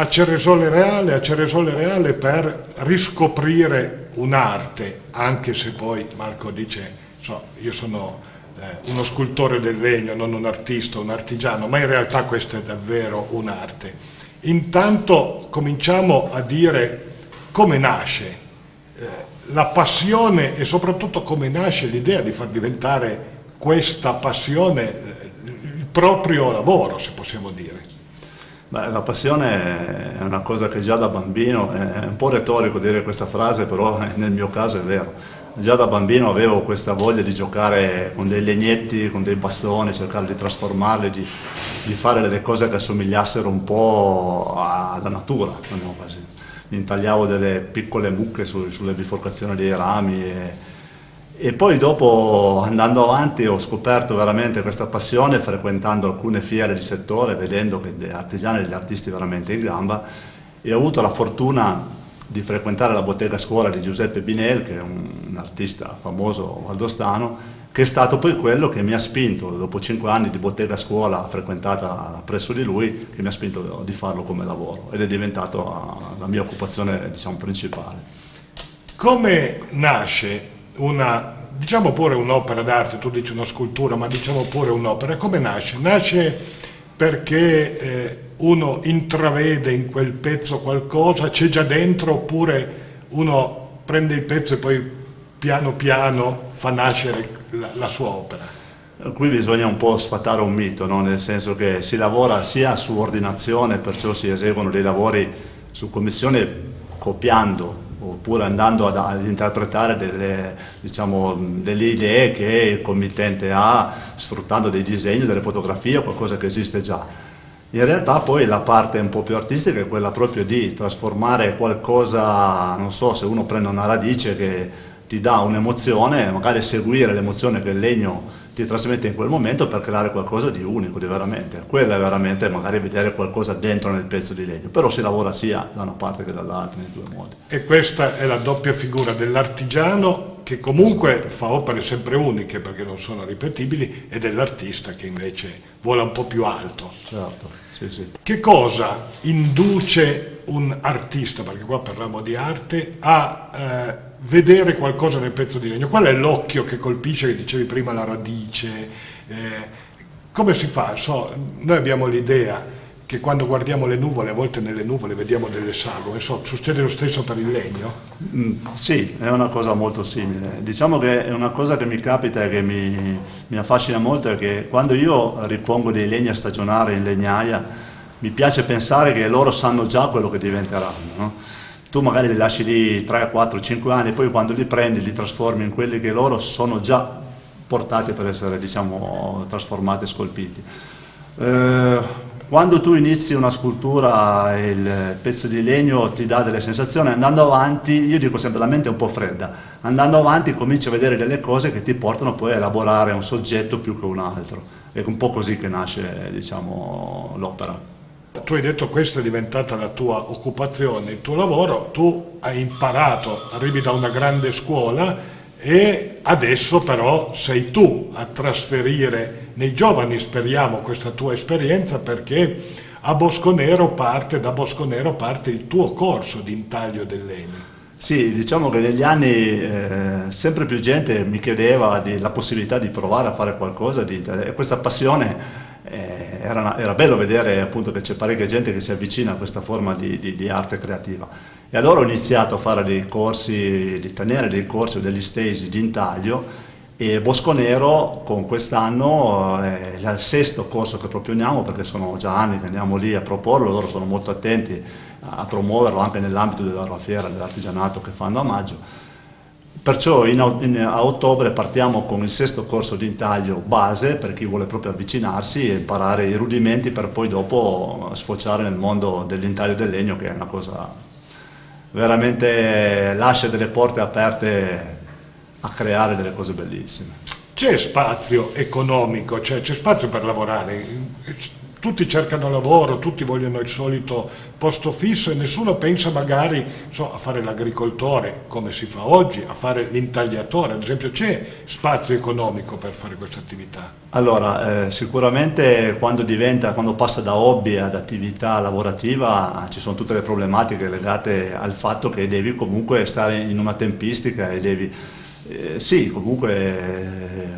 a Ceresole Reale, per riscoprire un'arte, anche se poi Marco dice, so, io sono uno scultore del legno, non un artista, un artigiano, ma in realtà questa è davvero un'arte. Intanto cominciamo a dire come nasce la passione e soprattutto come nasce l'idea di far diventare questa passione il proprio lavoro, se possiamo dire. Beh, la passione è una cosa che già da bambino, è un po' retorico dire questa frase, però nel mio caso è vero. Già da bambino avevo questa voglia di giocare con dei legnetti, con dei bastoni, cercare di trasformarli, di fare delle cose che assomigliassero un po' alla natura. Intagliavo delle piccole mucche sulle biforcazioni dei rami e poi dopo, andando avanti, ho scoperto veramente questa passione frequentando alcune fiere di settore, vedendo che degli artigiani e degli artisti veramente in gamba, e ho avuto la fortuna di frequentare la bottega scuola di Giuseppe Binel, che è un artista famoso valdostano, che è stato poi quello che mi ha spinto, dopo 5 anni di bottega scuola frequentata presso di lui, che mi ha spinto di farlo come lavoro, ed è diventato la mia occupazione, diciamo, principale. Come nasce una, diciamo pure un'opera d'arte, tu dici una scultura, ma diciamo pure un'opera, come nasce? Nasce perché uno intravede in quel pezzo qualcosa, c'è già dentro, oppure uno prende il pezzo e poi piano piano fa nascere la sua opera? Qui bisogna un po' sfatare un mito, no? Nel senso che si lavora sia su ordinazione, perciò si eseguono dei lavori su commissione copiando, oppure andando ad interpretare delle, diciamo, delle idee che il committente ha, sfruttando dei disegni, delle fotografie o qualcosa che esiste già. In realtà poi la parte un po' più artistica è quella proprio di trasformare qualcosa, non so, se uno prende una radice che ti dà un'emozione, magari seguire l'emozione che il legno ti trasmette in quel momento per creare qualcosa di unico, di veramente. Quella è veramente magari vedere qualcosa dentro nel pezzo di legno, però si lavora sia da una parte che dall'altra, in due modi. E questa è la doppia figura dell'artigiano, che comunque fa opere sempre uniche perché non sono ripetibili, e dell'artista che invece vola un po' più alto. Certo, sì, sì. Che cosa induce un artista, perché qua parliamo di arte, a vedere qualcosa nel pezzo di legno? Qual è l'occhio che colpisce, che dicevi prima, la radice? Come si fa? So, noi abbiamo l'idea che quando guardiamo le nuvole, a volte nelle nuvole vediamo delle sagome, so, succede lo stesso per il legno? Sì, è una cosa molto simile. Diciamo che è una cosa che mi capita e che mi affascina molto, è che quando io ripongo dei legni a stagionare in legnaia, mi piace pensare che loro sanno già quello che diventeranno, no? Tu magari li lasci lì 3, 4, 5 anni, poi quando li prendi li trasformi in quelli che loro sono già portati per essere, diciamo, trasformati e scolpiti. Quando tu inizi una scultura, il pezzo di legno ti dà delle sensazioni, andando avanti, io dico sempre la mente è un po' fredda, andando avanti cominci a vedere delle cose che ti portano poi a elaborare un soggetto più che un altro. È un po' così che nasce, diciamo, l'opera. Tu hai detto che questa è diventata la tua occupazione, il tuo lavoro, tu hai imparato, arrivi da una grande scuola e adesso però sei tu a trasferire nei giovani, speriamo, questa tua esperienza, perché a Bosconero parte, da Bosconero parte il tuo corso di intaglio del legno. Sì, diciamo che negli anni sempre più gente mi chiedeva la possibilità di provare a fare qualcosa, e questa passione... Era bello vedere appunto che c'è parecchia gente che si avvicina a questa forma di arte creativa, e allora ho iniziato a fare dei corsi, di tenere dei corsi o degli stage di intaglio, e Bosconero con quest'anno è il 6º corso che proponiamo, perché sono già anni che andiamo lì a proporlo, loro sono molto attenti a promuoverlo anche nell'ambito della loro fiera dell'artigianato che fanno a maggio. Perciò a ottobre partiamo con il 6º corso di intaglio base, per chi vuole proprio avvicinarsi e imparare i rudimenti per poi dopo sfociare nel mondo dell'intaglio del legno, che è una cosa veramente, lascia delle porte aperte a creare delle cose bellissime. C'è spazio economico, cioè c'è spazio per lavorare? tutti cercano lavoro, tutti vogliono il solito posto fisso e nessuno pensa magari a fare l'agricoltore come si fa oggi, a fare l'intagliatore, ad esempio. C'è spazio economico per fare questa attività? Allora, sicuramente quando passa da hobby ad attività lavorativa ci sono tutte le problematiche legate al fatto che devi comunque stare in una tempistica e devi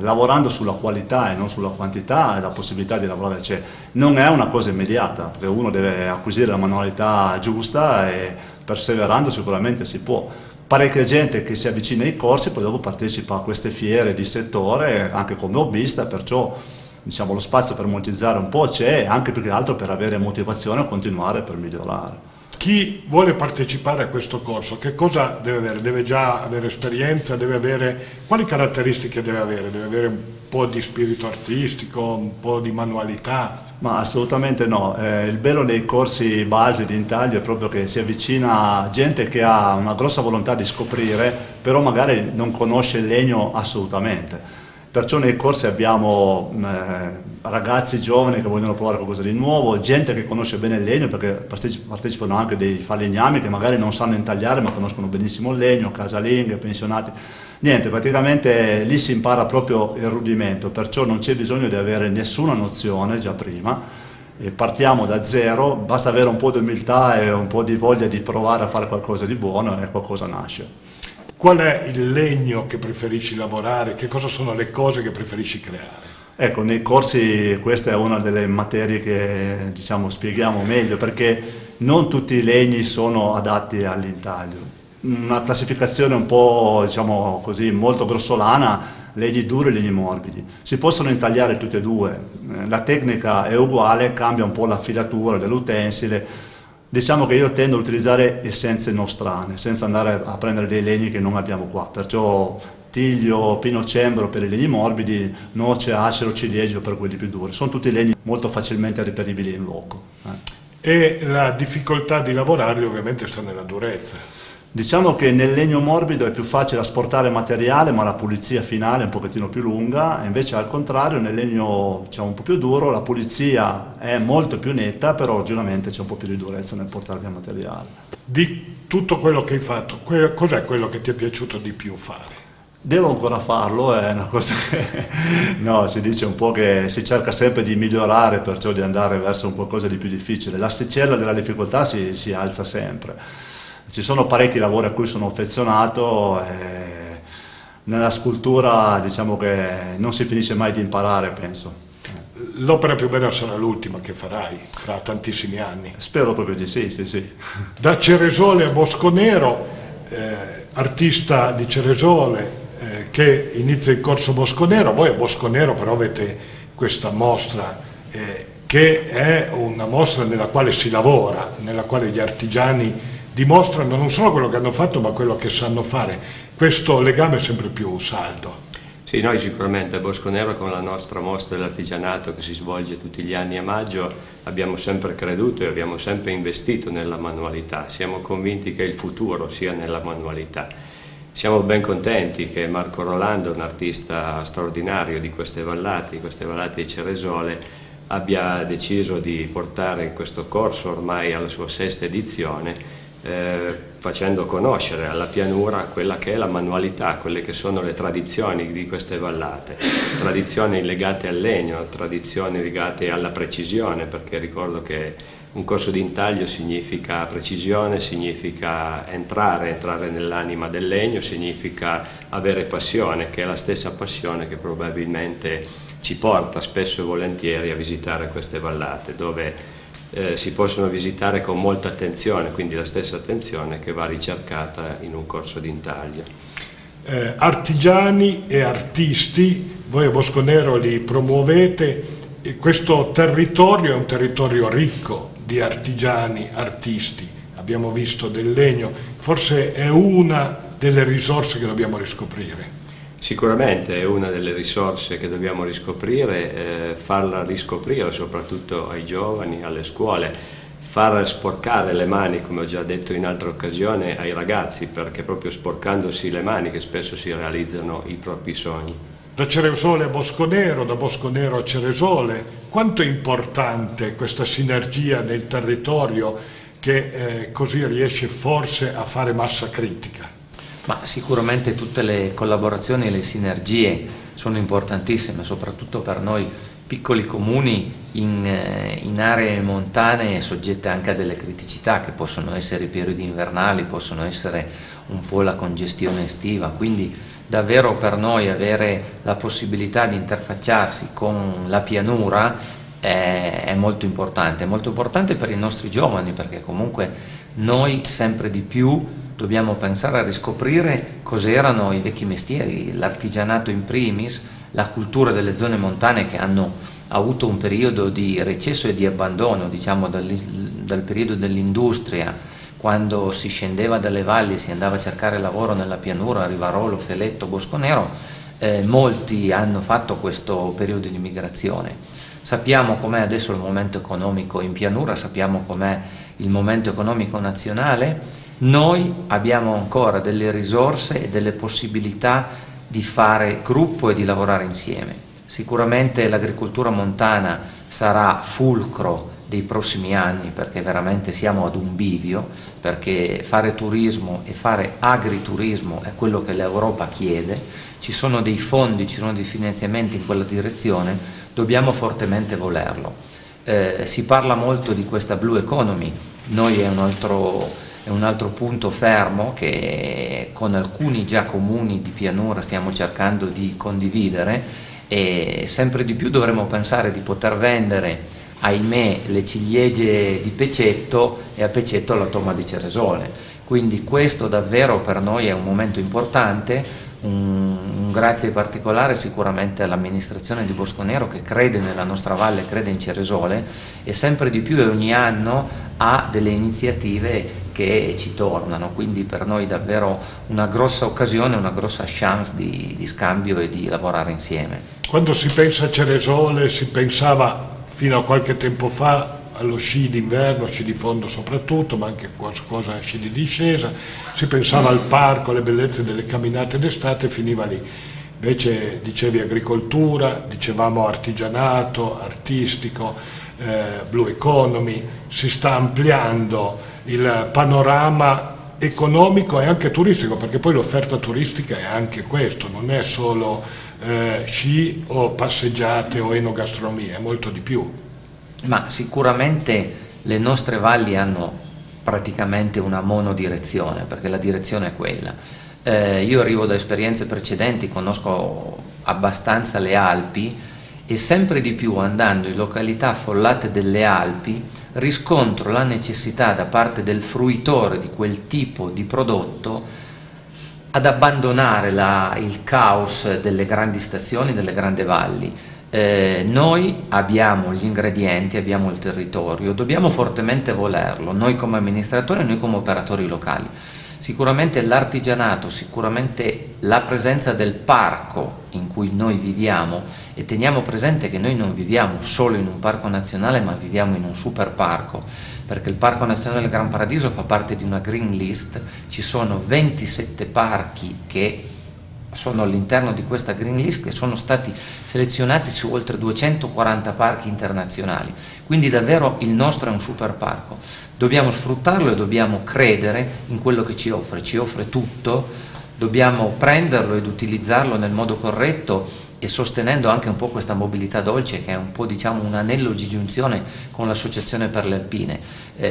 lavorando sulla qualità e non sulla quantità, la possibilità di lavorare c'è. Non è una cosa immediata, perché uno deve acquisire la manualità giusta e perseverando sicuramente si può. Parecchia gente che si avvicina ai corsi poi dopo partecipa a queste fiere di settore anche come hobbista, perciò lo spazio per monetizzare un po' c'è, anche più che altro per avere motivazione a continuare, per migliorare. Chi vuole partecipare a questo corso, che cosa deve avere? Deve già avere esperienza, deve avere, quali caratteristiche deve avere? Deve avere un po' di spirito artistico, un po' di manualità? Ma assolutamente no, il bello dei corsi base di intaglio è proprio che si avvicina gente che ha una grossa volontà di scoprire, però magari non conosce il legno assolutamente. Perciò nei corsi abbiamo ragazzi giovani che vogliono provare qualcosa di nuovo, gente che conosce bene il legno, perché partecipano anche dei falegnami che magari non sanno intagliare ma conoscono benissimo il legno, casalinghe, pensionati. Niente, praticamente lì si impara proprio il rudimento, perciò non c'è bisogno di avere nessuna nozione già prima. E partiamo da zero, basta avere un po' di umiltà e un po' di voglia di provare a fare qualcosa di buono e qualcosa nasce. Qual è il legno che preferisci lavorare? Che cosa sono le cose che preferisci creare? Ecco, nei corsi questa è una delle materie che spieghiamo meglio, perché non tutti i legni sono adatti all'intaglio. Una classificazione un po' così molto grossolana: legni duri e legni morbidi. Si possono intagliare tutti e due. La tecnica è uguale, cambia un po' la filatura dell'utensile. Diciamo che io tendo ad utilizzare essenze nostrane, senza andare a prendere dei legni che non abbiamo qua, perciò tiglio, pinocembro per i legni morbidi, noce, acero, ciliegio per quelli più duri. Sono tutti legni molto facilmente reperibili in loco. E la difficoltà di lavorarli ovviamente sta nella durezza. Diciamo che nel legno morbido è più facile asportare materiale, ma la pulizia finale è un pochettino più lunga, invece al contrario nel legno un po' più duro la pulizia è molto più netta, però oggettivamente c'è un po' più di durezza nel portare via materiale. Di tutto quello che hai fatto, cos'è quello che ti è piaciuto di più fare? Devo ancora farlo, è una cosa che si dice un po' che si cerca sempre di migliorare, perciò di andare verso un qualcosa di più difficile. L'asticella della difficoltà si alza sempre. Ci sono parecchi lavori a cui sono affezionato, e nella scultura che non si finisce mai di imparare, penso. L'opera più bella sarà l'ultima che farai, fra tantissimi anni. Spero proprio di sì, sì, sì. Da Ceresole a Bosconero, artista di Ceresole che inizia il corso Bosconero. Voi a Bosconero però avete questa mostra che è una mostra nella quale si lavora, nella quale gli artigiani dimostrano non solo quello che hanno fatto ma quello che sanno fare. Questo legame è sempre più saldo. Sì, noi sicuramente a Bosconero, con la nostra mostra dell'artigianato che si svolge tutti gli anni a maggio, abbiamo sempre creduto e abbiamo sempre investito nella manualità. Siamo convinti che il futuro sia nella manualità. Siamo ben contenti che Marco Rolando, un artista straordinario di queste vallate di Ceresole, abbia deciso di portare questo corso ormai alla sua 6ª edizione, facendo conoscere alla pianura quella che è la manualità, quelle che sono le tradizioni di queste vallate, tradizioni legate al legno, tradizioni legate alla precisione, perché ricordo che un corso di intaglio significa precisione, significa entrare nell'anima del legno, significa avere passione, che è la stessa passione che probabilmente ci porta spesso e volentieri a visitare queste vallate, dove si possono visitare con molta attenzione, quindi la stessa attenzione che va ricercata in un corso di intaglio. Artigiani e artisti, voi a Bosconero li promuovete, e questo territorio è un territorio ricco di artigiani, artisti, abbiamo visto del legno, forse è una delle risorse che dobbiamo riscoprire. Sicuramente è una delle risorse che dobbiamo riscoprire, farla riscoprire soprattutto ai giovani, alle scuole, far sporcare le mani, come ho già detto in altre occasioni, ai ragazzi, perché proprio sporcandosi le mani che spesso si realizzano i propri sogni. da Ceresole a Bosconero, da Bosconero a Ceresole. Quanto è importante questa sinergia nel territorio che così riesce forse a fare massa critica? Ma sicuramente tutte le collaborazioni e le sinergie sono importantissime, soprattutto per noi piccoli comuni in aree montane soggette anche a delle criticità che possono essere i periodi invernali, possono essere un po' la congestione estiva, quindi davvero per noi avere la possibilità di interfacciarsi con la pianura è molto importante per i nostri giovani, perché comunque noi sempre di più dobbiamo pensare a riscoprire cos'erano i vecchi mestieri, l'artigianato in primis, la cultura delle zone montane che hanno avuto un periodo di recesso e di abbandono, diciamo dal periodo dell'industria, quando si scendeva dalle valli e si andava a cercare lavoro nella pianura, Rivarolo, Feletto, Bosconero, molti hanno fatto questo periodo di migrazione. Sappiamo com'è adesso il momento economico in pianura, sappiamo com'è il momento economico nazionale, noi abbiamo ancora delle risorse e delle possibilità di fare gruppo e di lavorare insieme. Sicuramente l'agricoltura montana sarà fulcro dei prossimi anni, perché veramente siamo ad un bivio, perché fare turismo e fare agriturismo è quello che l'Europa chiede, ci sono dei fondi, ci sono dei finanziamenti in quella direzione, dobbiamo fortemente volerlo. Si parla molto di questa blue economy, noi è un altro punto fermo che con alcuni già comuni di pianura stiamo cercando di condividere, e sempre di più dovremo pensare di poter vendere, ahimè, le ciliegie di Pecetto e a Pecetto la Toma di Ceresole. Quindi questo davvero per noi è un momento importante, un grazie particolare sicuramente all'amministrazione di Bosconero che crede nella nostra valle, crede in Ceresole e sempre di più ogni anno ha delle iniziative che ci tornano, quindi per noi davvero una grossa occasione, una grossa chance di scambio e di lavorare insieme. Quando si pensa a Ceresole si pensava fino a qualche tempo fa allo sci d'inverno, sci di fondo soprattutto, ma anche qualcosa a sci di discesa, si pensava al parco, alle bellezze delle camminate d'estate, finiva lì. Invece dicevi agricoltura, dicevamo artigianato, artistico, blue economy, si sta ampliando il panorama economico e anche turistico, perché poi l'offerta turistica è anche questo, non è solo sci o passeggiate o enogastronomia, è molto di più. Ma sicuramente le nostre valli hanno praticamente una monodirezione, perché la direzione è quella. Io arrivo da esperienze precedenti, conosco abbastanza le Alpi e sempre di più andando in località affollate delle Alpi riscontro la necessità da parte del fruitore di quel tipo di prodotto ad abbandonare il caos delle grandi stazioni, delle grandi valli. Noi abbiamo gli ingredienti, abbiamo il territorio, dobbiamo fortemente volerlo, noi come amministratori e noi come operatori locali. Sicuramente l'artigianato, sicuramente la presenza del parco in cui noi viviamo, e teniamo presente che noi non viviamo solo in un parco nazionale ma viviamo in un super parco, perché il Parco Nazionale del Gran Paradiso fa parte di una green list, ci sono 27 parchi che sono all'interno di questa green list che sono stati selezionati su oltre 240 parchi internazionali, quindi davvero il nostro è un super parco, dobbiamo sfruttarlo e dobbiamo credere in quello che ci offre tutto, dobbiamo prenderlo ed utilizzarlo nel modo corretto e sostenendo anche un po' questa mobilità dolce che è un po', diciamo, un anello di giunzione con l'Associazione per le Alpine.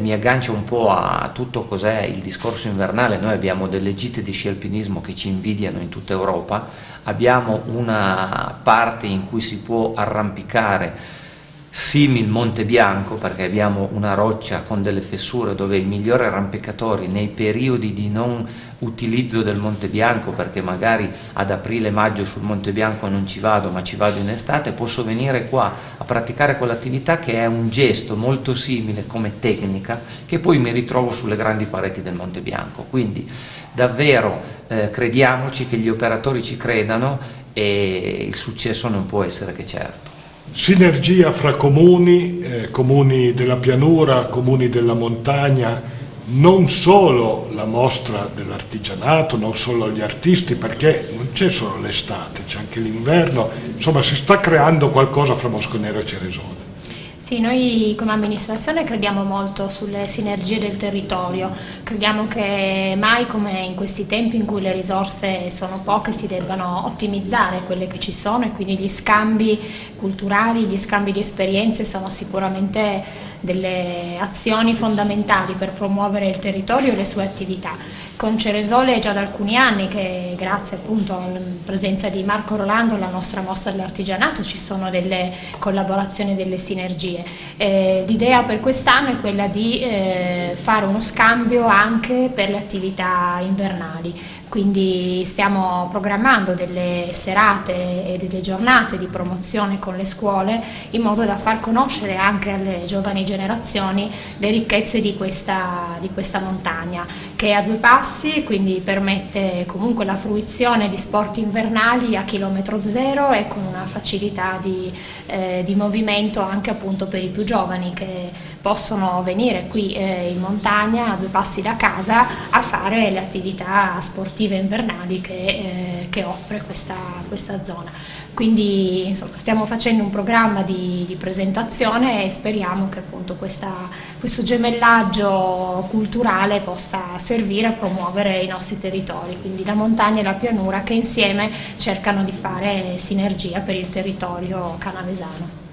Mi aggancio un po' a tutto cos'è il discorso invernale, noi abbiamo delle gite di sci alpinismo che ci invidiano in tutta Europa, abbiamo una parte in cui si può arrampicare simil Monte Bianco, perché abbiamo una roccia con delle fessure dove i migliori arrampicatori nei periodi di non utilizzo del Monte Bianco, perché magari ad aprile-maggio sul Monte Bianco non ci vado ma ci vado in estate, posso venire qua a praticare quell'attività che è un gesto molto simile come tecnica che poi mi ritrovo sulle grandi pareti del Monte Bianco. Quindi davvero crediamoci, che gli operatori ci credano e il successo non può essere che certo. Sinergia fra comuni, comuni della pianura, comuni della montagna, non solo la mostra dell'artigianato, non solo gli artisti, perché non c'è solo l'estate, c'è anche l'inverno, insomma si sta creando qualcosa fra Bosconero e Ceresole. Sì, noi come amministrazione crediamo molto sulle sinergie del territorio, crediamo che mai come in questi tempi in cui le risorse sono poche si debbano ottimizzare quelle che ci sono, e quindi gli scambi culturali, gli scambi di esperienze sono sicuramente delle azioni fondamentali per promuovere il territorio e le sue attività. Con Ceresole è già da alcuni anni che, grazie appunto alla presenza di Marco Rolando, la nostra mostra dell'artigianato, ci sono delle collaborazioni, delle sinergie. L'idea per quest'anno è quella di fare uno scambio anche per le attività invernali, quindi stiamo programmando delle serate e delle giornate di promozione con le scuole in modo da far conoscere anche alle giovani generazioni le ricchezze di questa montagna, che è a due passi, quindi permette comunque la fruizione di sport invernali a chilometro zero e con una facilità di movimento anche appunto per i più giovani, che possono venire qui in montagna a due passi da casa a fare le attività sportive invernali che offre questa zona. Quindi insomma, stiamo facendo un programma di presentazione e speriamo che appunto questo gemellaggio culturale possa servire a promuovere i nostri territori, quindi la montagna e la pianura che insieme cercano di fare sinergia per il territorio canavesano.